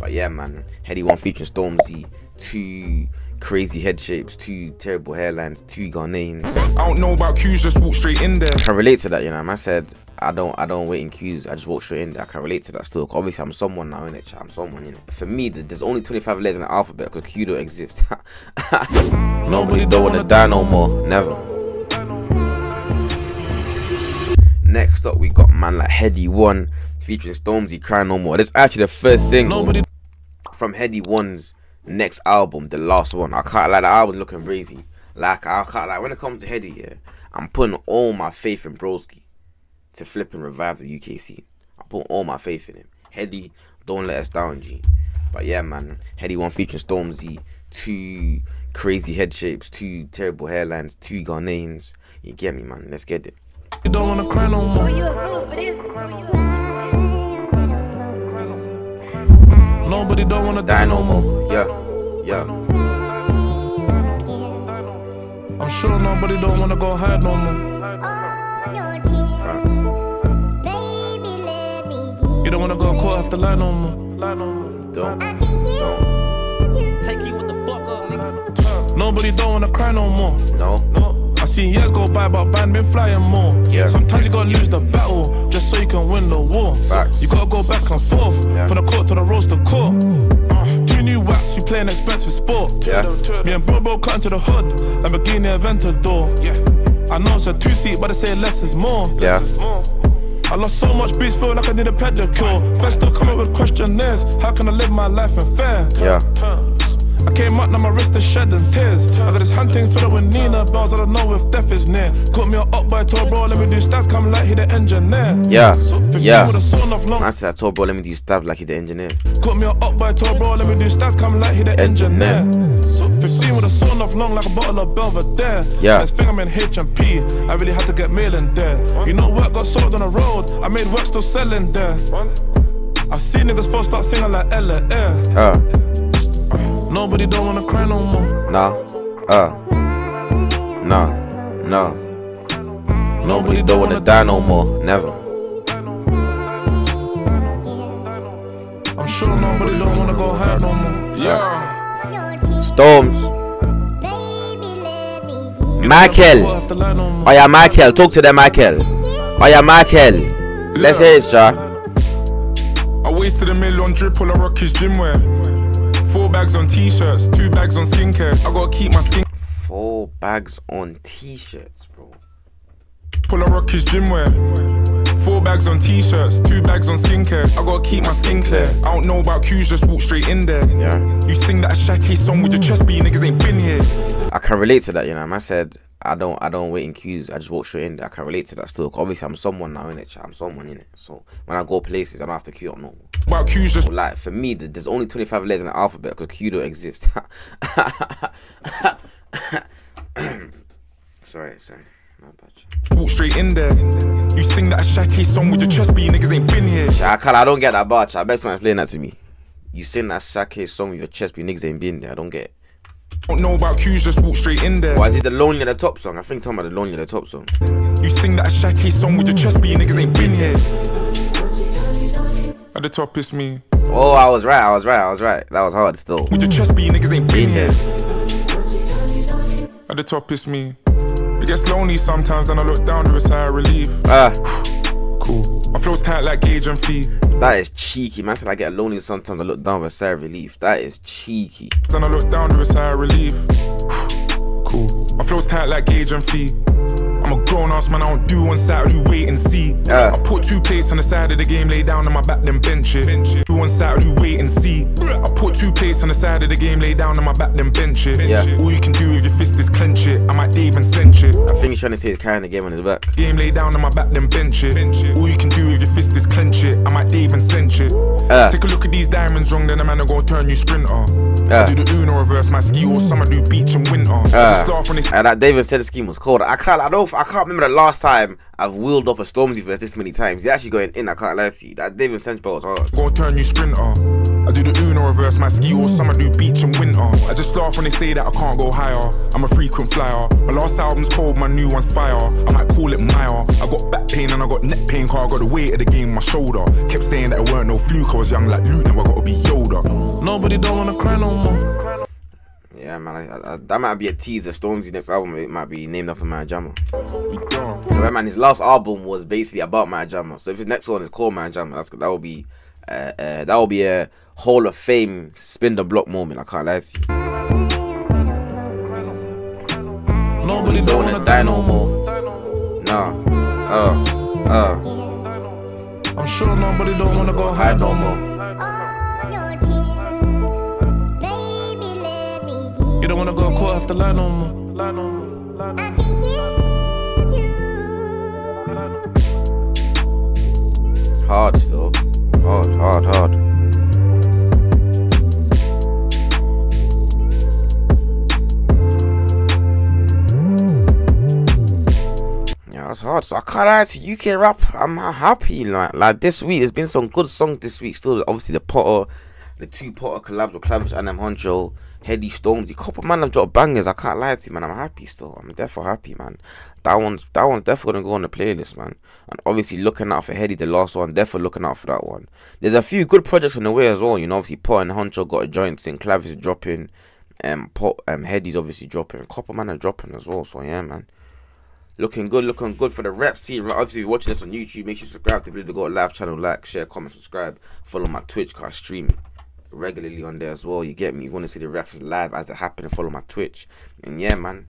But yeah, man, Headie One featuring Stormzy, 2 crazy head shapes, 2 terrible hairlines, 2 Ghanaians. I don't know about queues, just walk straight in there. I can relate to that, you know. I said I don't wait in queues. I just walk straight in there. I can relate to that still. Obviously, I'm someone now, innit? I'm someone, you know. For me, there's only 25 letters in the alphabet because Q don't exist. Nobody don't wanna die no more, never. Next up, we got man like Headie One featuring Stormzy, Cry No More. That's actually the first single from Headie One's next album, the last one. I can't lie, the album's looking crazy. Like, I can't lie, when it comes to Headie, yeah, I'm putting all my faith in Broski to flip and revive the UK scene. I put all my faith in him. Headie, don't let us down, G. But yeah, man, Headie One featuring Stormzy, 2 crazy head shapes, 2 terrible hairlines, 2 Ghanaians. You get me, man? Let's get it. You don't wanna cry no more. Nobody don't wanna die no more. Yeah. I'm sure nobody don't wanna go hide no more. You don't wanna go caught after lie no more. Don't. Take it with the fuck up, nigga. Nobody don't wanna cry no more. No. No. I seen years go by, but band been flying more. Yeah. Sometimes you gotta lose the battle just so you can win the war. Facts. You gotta go back and forth, yeah, from the court to the roster court. 2 new waps, we play an expensive sport. Yeah. Me and Bobo cut into the hood, Lamborghini Aventador. Yeah. I know it's a 2-seat, but they say less is more. Yeah. Less is more. I lost so much beats, feel like I need a pedicure. Best still come up with questionnaires, how can I live my life in fair? Yeah. I came up, now my wrist is shedding tears. I got this hunting filler with Nina Bells, I don't know if death is near. Caught me up by a tall bro, let me do stabs, come like he the engineer. Yeah, yeah. I said I told bro, let me do stabs like he the engineer. Caught me up by a tall bro, let me do stabs, come like he the engineer. 15 with a sawn off long like a bottle of Belvedere. Yeah. Next thing I'm in H&P, I really had to get mail in there. You know work got sold on the road, I made work still selling there. I've seen niggas first start singing like Ella Air. Nobody don't wanna cry no more. Nah, nah, nah. Nobody don't wanna die no more, never. I'm sure nobody don't wanna go hide no more. Yeah. Storms. Michael. Oh yeah, Michael. Talk to them, Michael. Oh yeah, Michael. Let's hear it, cha. I wasted a million drip on a Rocky's gym wear. 4 bags on t-shirts, 2 bags on skincare. I gotta keep my skin. 4 bags on t-shirts, bro. Pull a Rocky's gym wear. 4 bags on t-shirts, 2 bags on skincare. I gotta keep my skin clear. I don't know about Q's, just walk straight in there. Yeah. You sing that Shaggy song with your chest, but you niggas ain't been here. I can relate to that, you know. I said I don't wait in queues. I just walk straight in there. I can relate to that still. Obviously, I'm someone now, innit? I'm someone, innit? So when I go places, I don't have to queue up no more. Well, queues just like for me, there's only 25 letters in the alphabet because Q don't exist. sorry. Walk straight in there. You sing that Shaggy song with your chest, but you niggas ain't been here. I don't get that bar. I bet someone explain that to me. You sing that Shaggy song with your chest, but you niggas ain't been there. I don't get it. Don't know about Q's, just walk straight in there. Why is it the Lonely at the Top song? I think talking about the Lonely at the Top song. You sing that Shaggy song with your chest, but you niggas ain't been here. At the top is me. Oh, I was right. That was hard still. With your chest, but you niggas ain't been here. At the top is me. It gets lonely sometimes, and I look down to a sigh of relief. Cool. My flow's tight like Gage and Fee. That is cheeky, man. I said I get lonely sometimes. I look down with a sigh of relief. That is cheeky. Then I look down with a sigh of relief. Cool. My flow's tight like Gage and Fee. I'm a grown ass man. I don't do on Saturday. Wait and see. I put 2 plates on the side of the game. Lay down on my back, then bench it. Do on Saturday. Wait and see. I put 2 plates on the side of the game. Lay down on my back, then bench it. Yeah. All you can do with your fist is clench it. I might Dave and cinch it. I think he's trying to say he's carrying the game on his back. Game lay down on my back, then bench it. All you can do with your fist is clench it. I might Dave and cinch it. Take a look at these diamonds wrong, then a man will go turn you sprinter. I do the Uno reverse, my ski all summer, do beach and winter. That David said the scheme was cold. I can't remember the last time I've wheeled up a Stormzy verse this many times. He's actually going in, I can't lie to you. That David Sench ball was hard. Go turn you sprinter. I do the Uno reverse, my ski all summer, do beach and winter. I just laugh when they say that I can't go higher. I'm a frequent flyer. My last album's cold, my new one's fire. I might call it Mire. I got back pain and I got neck pain, car I got the weight of the game on my shoulder. Kept saying that it weren't no fluke, I was young like you, now I gotta be Yoda. Nobody don't wanna cry no more. Yeah, man, that might be a teaser. Stormzy's next album, it might be named after Mad Jammer. Right, man, his last album was basically about Mad Jammer. So if his next one is called Mad Jammer, that will be a Hall of Fame spin the block moment. I can't lie to you. Nobody don't wanna die no more. Nah. I'm sure nobody don't wanna go hide no more. You don't wanna go caught after line no more. I can give you. Hard still. Hard. That's hard. So I can't lie to UK Rap. I'm happy. Like this week, there's been some good songs this week. Still, obviously the Potter, the two Potter collabs with Clavish and Honcho, Headie, Stormzy, Copperman have dropped bangers. I can't lie to you, man. I'm happy still. I'm definitely happy, man. That one's definitely gonna go on the playlist, man. And obviously looking out for Headie, the last one. Definitely looking out for that one. There's a few good projects on the way as well. You know, obviously Potter and Honcho got a joint thing. Clavish is dropping, Headie's obviously dropping, Copperman are dropping as well. So yeah, man. Looking good for the rap scene. Like, obviously, if you're watching this on YouTube, make sure you subscribe to the Billythegoat live channel. Like, share, comment, subscribe. Follow my Twitch, because I stream regularly on there as well. You get me? You want to see the reactions live as they happen, follow my Twitch. And yeah, man.